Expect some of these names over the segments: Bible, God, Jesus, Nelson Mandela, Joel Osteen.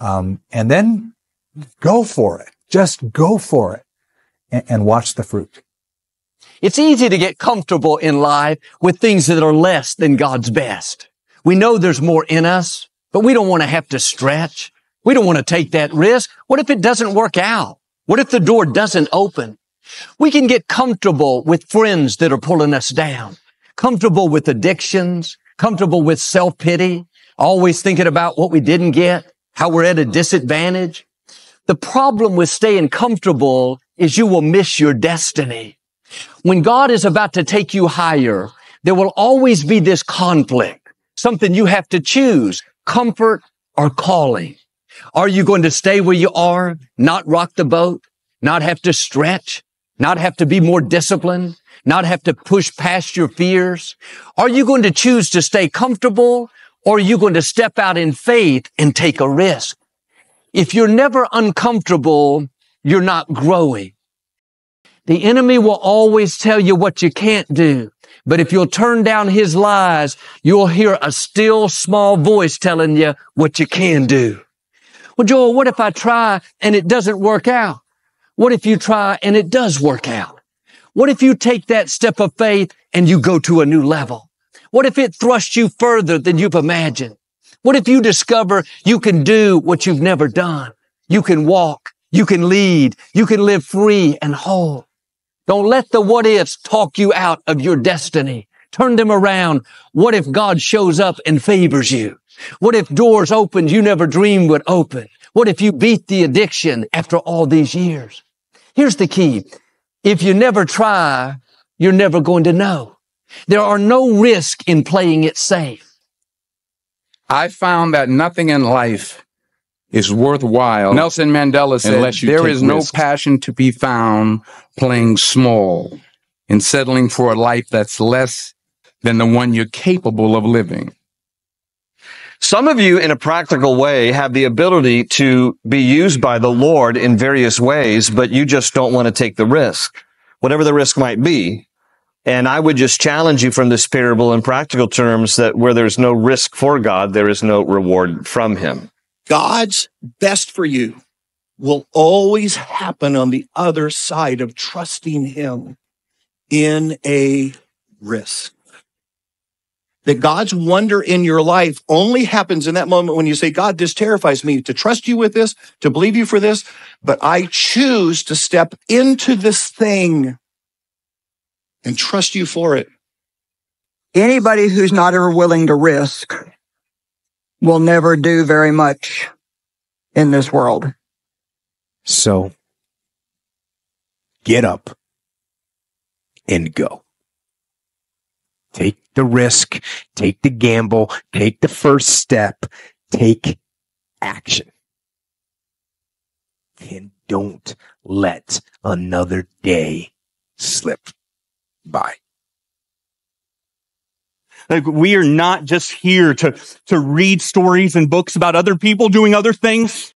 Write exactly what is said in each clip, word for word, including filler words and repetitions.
Um, and then go for it. Just go for it and, and watch the fruit. It's easy to get comfortable in life with things that are less than God's best. We know there's more in us, but we don't want to have to stretch. We don't want to take that risk. What if it doesn't work out? What if the door doesn't open? We can get comfortable with friends that are pulling us down, comfortable with addictions, comfortable with self-pity, always thinking about what we didn't get, how we're at a disadvantage. The problem with staying comfortable is you will miss your destiny. When God is about to take you higher, there will always be this conflict, something you have to choose, comfort or calling. Are you going to stay where you are, not rock the boat, not have to stretch, not have to be more disciplined, not have to push past your fears? Are you going to choose to stay comfortable, or are you going to step out in faith and take a risk? If you're never uncomfortable, you're not growing. The enemy will always tell you what you can't do, but if you'll turn down his lies, you'll hear a still small voice telling you what you can do. Well, Joel, what if I try and it doesn't work out? What if you try and it does work out? What if you take that step of faith and you go to a new level? What if it thrusts you further than you've imagined? What if you discover you can do what you've never done? You can walk, you can lead, you can live free and whole. Don't let the what-ifs talk you out of your destiny. Turn them around. What if God shows up and favors you? What if doors opened you never dreamed would open? What if you beat the addiction after all these years? Here's the key. If you never try, you're never going to know. There are no risks in playing it safe. I found that nothing in life is worthwhile. Nelson Mandela said, unless you there is no risks. Passion to be found playing small and settling for a life that's less than the one you're capable of living. Some of you, in a practical way, have the ability to be used by the Lord in various ways, but you just don't want to take the risk, whatever the risk might be. And I would just challenge you from this parable in practical terms that where there's no risk for God, there is no reward from him. God's best for you will always happen on the other side of trusting him in a risk. That God's wonder in your life only happens in that moment when you say, God, this terrifies me to trust you with this, to believe you for this, but I choose to step into this thing and trust you for it. Anybody who's not ever willing to risk will never do very much in this world. So get up and go. Take the risk, take the gamble, take the first step, take action. And don't let another day slip by. Like, we are not just here to, to read stories and books about other people doing other things.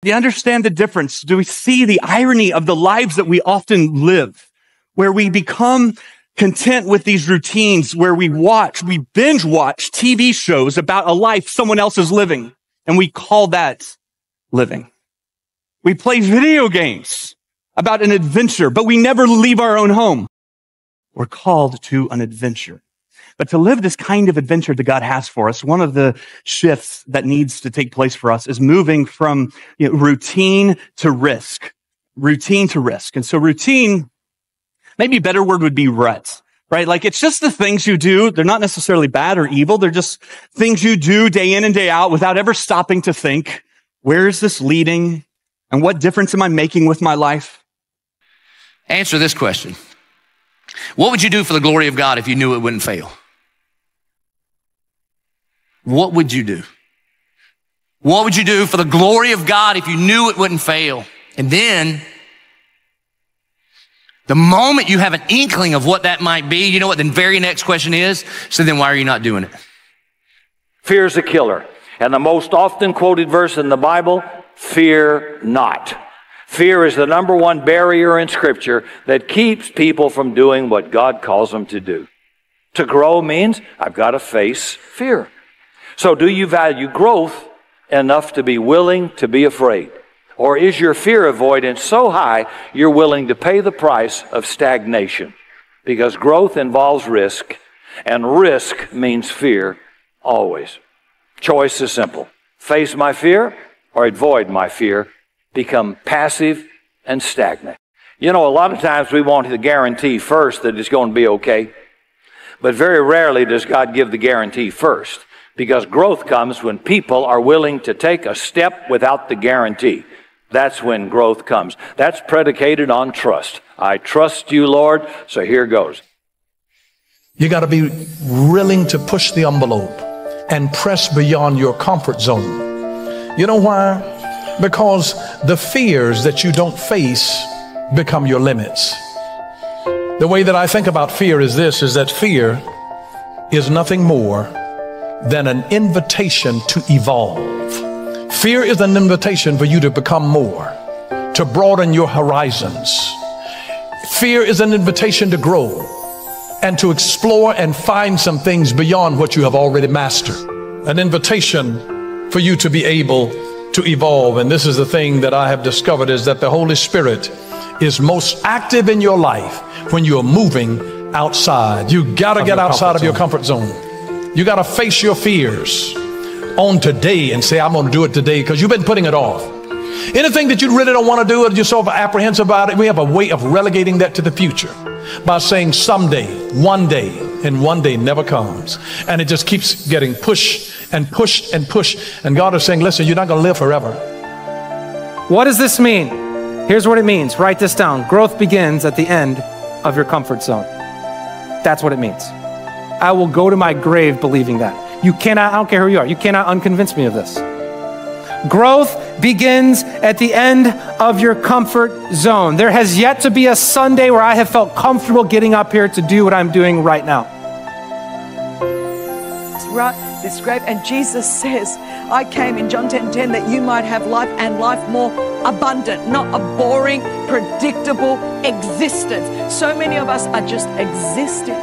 Do you understand the difference? Do we see the irony of the lives that we often live, where we become content with these routines, where we watch, we binge watch T V shows about a life someone else is living, and we call that living. We play video games about an adventure, but we never leave our own home. We're called to an adventure. But to live this kind of adventure that God has for us, one of the shifts that needs to take place for us is moving from you know, routine to risk, routine to risk. And so routine, maybe a better word would be rut, right? Like, it's just the things you do. They're not necessarily bad or evil. They're just things you do day in and day out without ever stopping to think, where is this leading? And what difference am I making with my life? Answer this question. What would you do for the glory of God if you knew it wouldn't fail? What would you do? What would you do for the glory of God if you knew it wouldn't fail? And then, the moment you have an inkling of what that might be, you know what the very next question is? So then why are you not doing it? Fear is a killer. And the most often quoted verse in the Bible, fear not. Fear is the number one barrier in Scripture that keeps people from doing what God calls them to do. To grow means I've got to face fear. So do you value growth enough to be willing to be afraid? Or is your fear avoidance so high you're willing to pay the price of stagnation? Because growth involves risk, and risk means fear always. Choice is simple. Face my fear or avoid my fear. Become passive and stagnant. You know, a lot of times we want the guarantee first that it's going to be okay. But very rarely does God give the guarantee first. Because growth comes when people are willing to take a step without the guarantee. That's when growth comes. That's predicated on trust. I trust you, Lord, so here goes. You got to be willing to push the envelope and press beyond your comfort zone. You know why? Because the fears that you don't face become your limits. The way that I think about fear is this, is that fear is nothing more than an invitation to evolve. Fear is an invitation for you to become more, to broaden your horizons. Fear is an invitation to grow and to explore and find some things beyond what you have already mastered. An invitation for you to be able to evolve. And this is the thing that I have discovered, is that the Holy Spirit is most active in your life when you are moving outside. You gotta get outside of your comfort zone. You gotta face your fears on today and say, I'm going to do it today, because you've been putting it off. Anything that you really don't want to do, or you're sort of apprehensive about it, we have a way of relegating that to the future by saying someday, one day, and one day never comes. And it just keeps getting pushed and pushed and pushed. And God is saying, listen, you're not going to live forever. What does this mean? Here's what it means. Write this down. Growth begins at the end of your comfort zone. That's what it means. I will go to my grave believing that. You cannot, I don't care who you are, you cannot unconvince me of this. Growth begins at the end of your comfort zone. There has yet to be a Sunday where I have felt comfortable getting up here to do what I'm doing right now. Describe, and Jesus says, I came in John ten ten that you might have life and life more abundant, not a boring, predictable existence. So many of us are just existing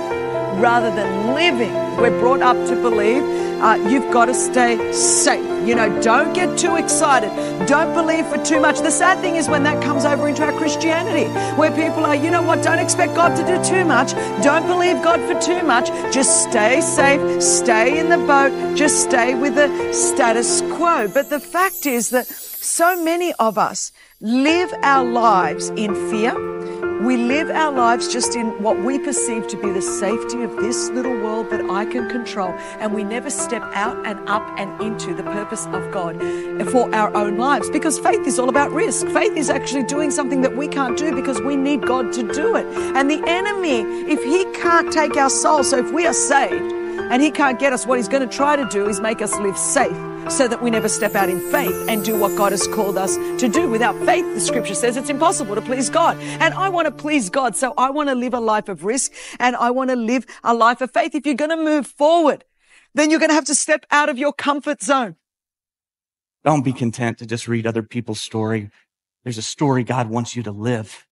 rather than living. We're brought up to believe uh, you've got to stay safe. You know, don't get too excited. Don't believe for too much. The sad thing is when that comes over into our Christianity, where people are, you know what, don't expect God to do too much. Don't believe God for too much. Just stay safe. Stay in the boat. Just stay with the status quo. But the fact is that so many of us live our lives in fear. We live our lives just in what we perceive to be the safety of this little world that I can control, and we never step out and up and into the purpose of God for our own lives, because faith is all about risk. Faith is actually doing something that we can't do because we need God to do it. And the enemy, if he can't take our soul, so if we are saved and he can't get us, what he's going to try to do is make us live safe, so that we never step out in faith and do what God has called us to do. Without faith, the scripture says it's impossible to please God. And I want to please God, so I want to live a life of risk, and I want to live a life of faith. If you're going to move forward, then you're going to have to step out of your comfort zone. Don't be content to just read other people's story. There's a story God wants you to live.